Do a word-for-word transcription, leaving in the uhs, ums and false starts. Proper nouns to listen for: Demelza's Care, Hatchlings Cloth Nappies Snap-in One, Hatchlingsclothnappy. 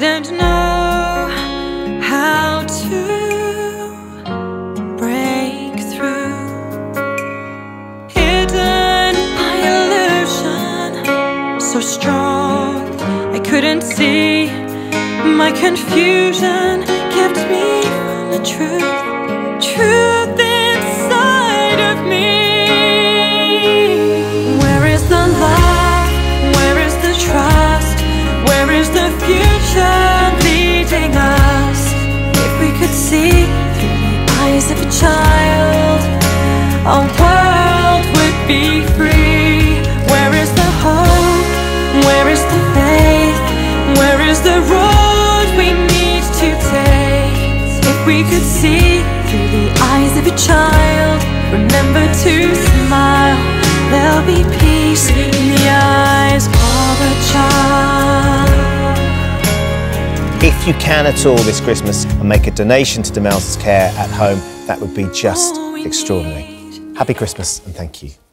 didn't know how to break through, hidden by illusion, so strong I couldn't see. My confusion kept me from the truth, truth inside of me. Where is the love? Where is the trust? Where is the future leading us? If we could see through the eyes of a child, our world would be free. Where is the hope? Where is the faith? Where is the road we need to take? If we could see through the eyes of a child, remember to smile. There'll be peace in the eyes of a child. If you can at all this Christmas and make a donation to Demelza's Care at home, that would be just extraordinary. Happy Christmas and thank you.